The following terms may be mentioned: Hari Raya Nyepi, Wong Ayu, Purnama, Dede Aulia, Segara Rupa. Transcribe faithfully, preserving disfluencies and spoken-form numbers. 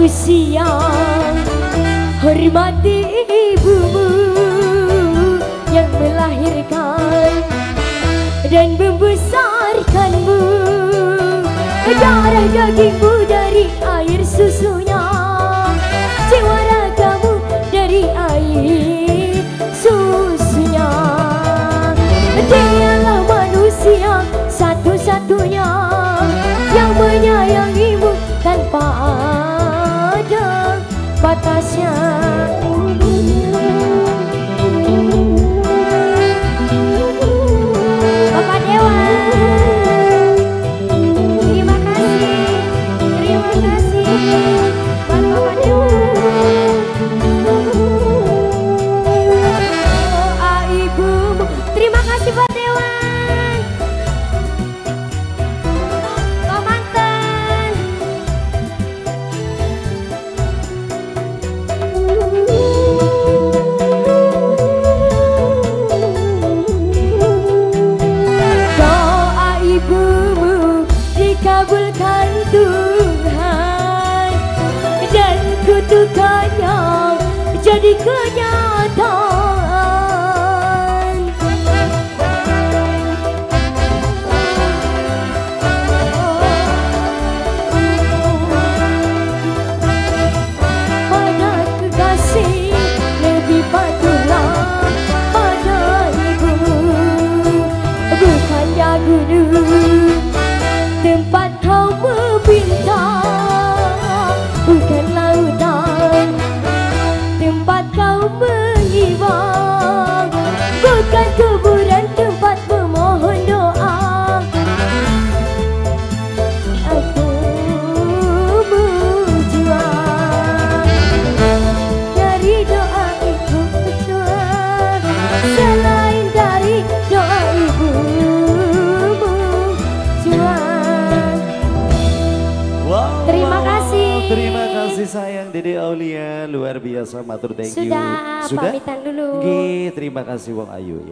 usia, hormati ibumu yang melahirkan dan membesarkanmu. Darah dagingmu dari air susunya, jiwa ragamu dari air susunya. Dialah manusia satu-satunya yang menyayangimu tanpa ada batasnya. Jadi kenyataan, pada kekasih lebih patuhlah pada ibu, bukannya gunung tempat kau meminta, bukan lautan tempat kau mengibar, bukan kuburan tempat memohon doa. Aku berjuang dari doa ibu, berjuang selain dari doa ibu, berjuang. Wow, terima wow, kasih. Terima kasih sayang Dede Aulia, luar biasa, matur thank you. Sudah, Sudah? Pamitan dulu. Gih, terima kasih Wong Ayu ya.